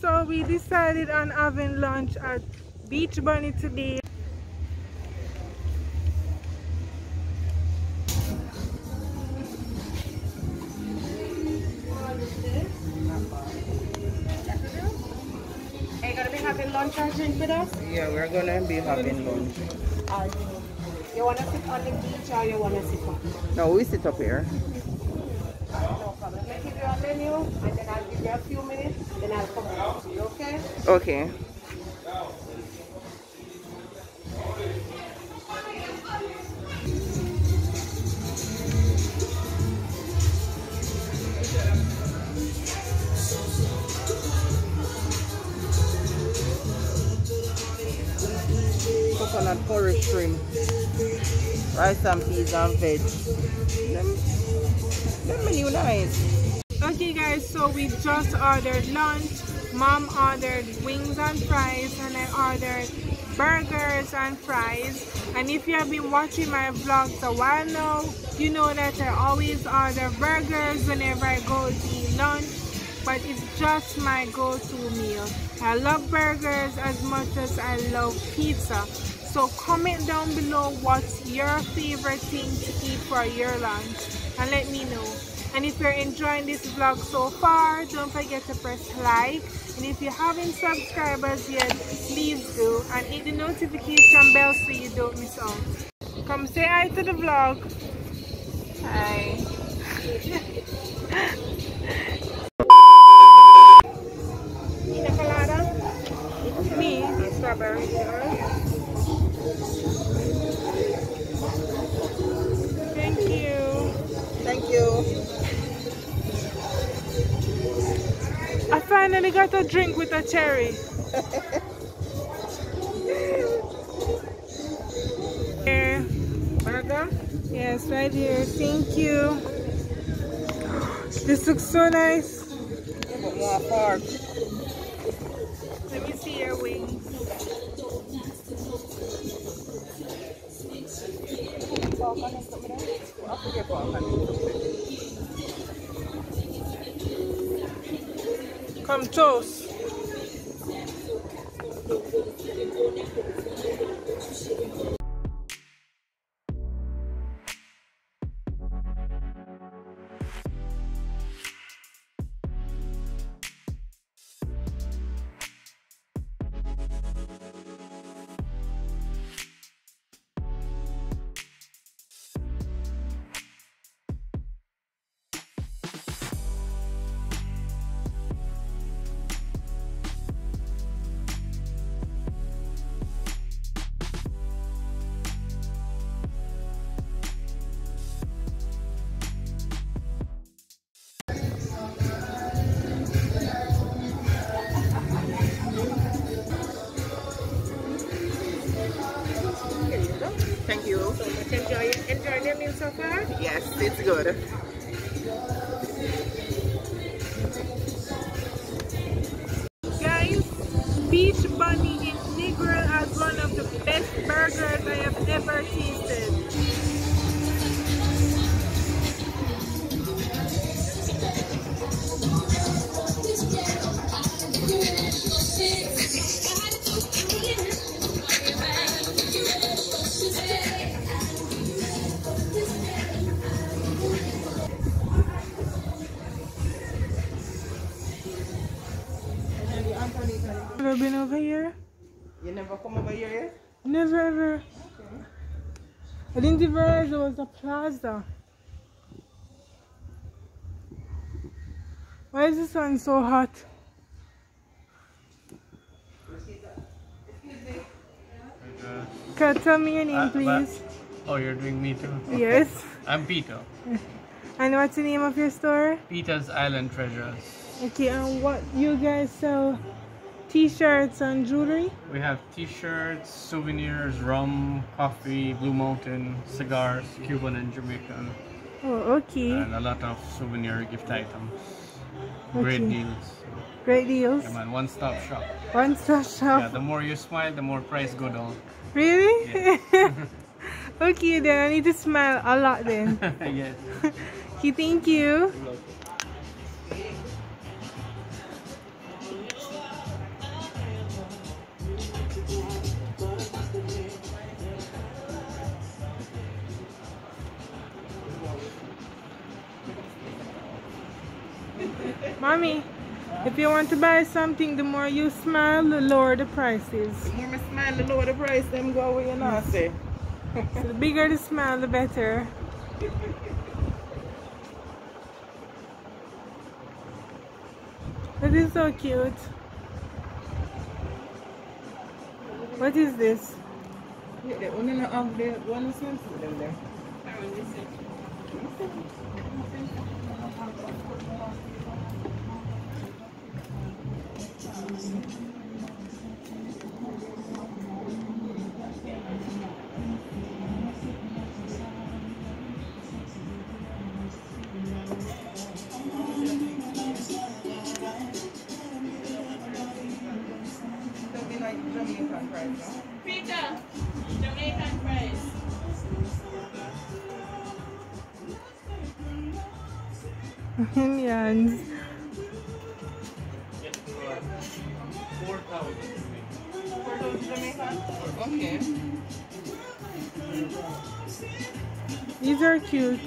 So we decided on having lunch at Beach Bunny today. Are you gonna be having lunch and drink with us? Yeah, we're gonna be having lunch. You wanna sit on the beach or you wanna sit up? No, we sit up here. No problem. Let me give you a menu and then I'll give you a few minutes, then I'll come back to you, okay? Okay. Coconut porridge shrimp, rice and peas and veg. Them menu nice. Okay guys, so we just ordered lunch. Mom ordered wings and fries and I ordered burgers and fries. And if you have been watching my vlogs a while now, you know that I always order burgers whenever I go to eat lunch. But it's just my go-to meal. I love burgers as much as I love pizza. So comment down below what's your favorite thing to eat for your lunch and let me know. And if you're enjoying this vlog so far, don't forget to press like. And if you haven't subscribed as yet, please do. And hit the notification bell so you don't miss out. Come say hi to the vlog. Hi. Strawberry yours. Thank you. Thank you. I finally got a drink with a cherry. Here. Burger? Yes, right here. Thank you. This looks so nice. Let me see your wings. Come toast. Thank you. So much. Enjoy your meal so far? Yes, it's good. Guys, Beach Bunny in Negril has one of the best burgers I have ever tasted. Never been over here? You never come over here yet? Never ever. Okay. I didn't even realize there was a plaza. Why is the sun so hot? Tell me your name, please. Oh, you're doing me too? Yes. I'm Peter. And what's the name of your store? Peter's Island Treasures. Okay, and what you guys sell? T-shirts and jewelry? We have T-shirts, souvenirs, rum, coffee, Blue Mountain, cigars, Cuban and Jamaican. Oh, okay. And a lot of souvenir gift items. Okay. Great deals. Great deals. Yeah, man, one-stop shop. One-stop shop. Yeah, the more you smile, the more price go down. Really? Yeah. Okay, then I need to smile a lot then. Yes. Okay, thank you. Mommy, if you want to buy something, the more you smile, the lower the price is. The more I smile, the lower the price, them go away, you know, say. So the bigger the smile, the better. That is so cute. What is this? Onions. Okay. These are cute.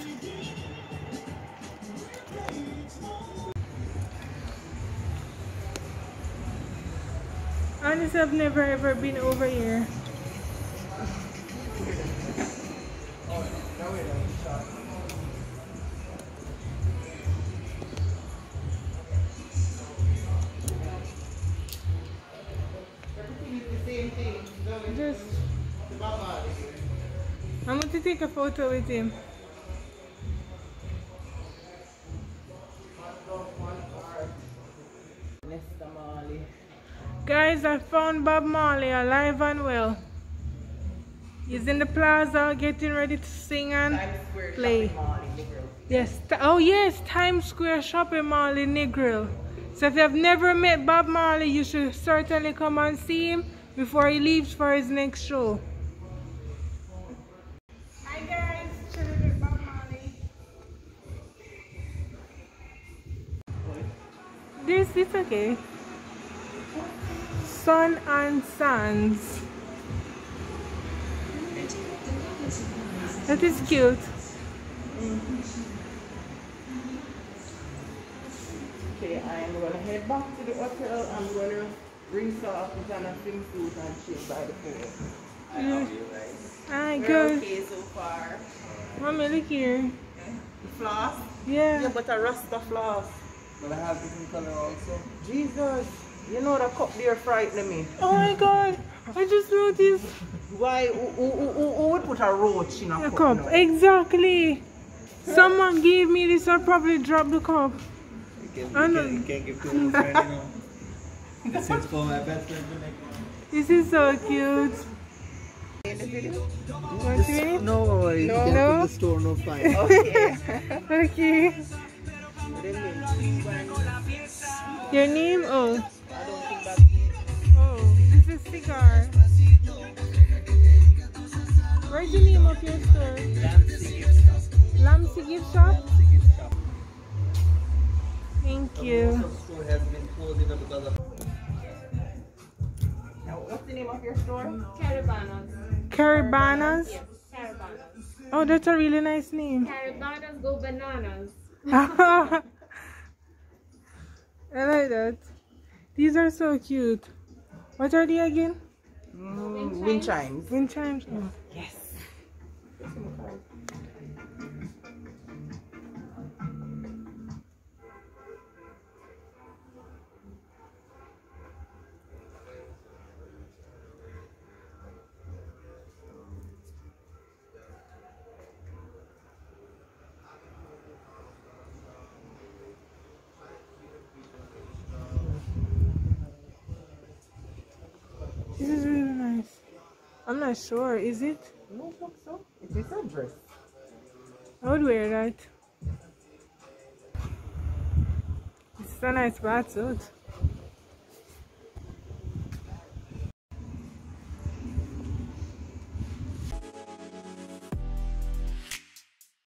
Honestly, I've never ever been over here. I'm going to take a photo with him. Guys, I found Bob Marley alive and well. He's in the plaza getting ready to sing and play. Yes. Oh yes, Times Square Shopping Mall in Negril. So if you have never met Bob Marley, you should certainly come and see him before he leaves for his next show. It's okay. Sun and Sands. That is cute. Okay, I'm gonna head back to the hotel. I'm gonna bring some and a swimsuit and shit by the pool. I love you guys. We're okay so far. Mommy, look here. The floss? Yeah. Yeah, but a rasta floss. But I have different color also. Jesus, you know that cup there frightened me. Oh my God, I just noticed. Why? Who would put a roach in a cup? Now? Exactly. Someone gave me this. I probably dropped the cup. You can't give to my friend, you know. This is for my best friend. This is so cute. No worries. No, you can't put the store, no fine. Okay. Okay. Your name? Oh. I don't think that's it. Oh, this is cigar. What's the name of your store? Lamsi Gift Shop. Lamsi Gift Shop? Thank you. Most store has been closed because of... Now, what's the name of your store? Carabanas. Carabanas? Yes, Carabanas. Oh, that's a really nice name. Carabanas go bananas. I like that. These are so cute. What are they again? Wind chimes. Wind chimes. Oh. Yes. This is really nice. I'm not sure, is it? I don't think so. It's a dress. I would wear that. It's a nice bathsuit.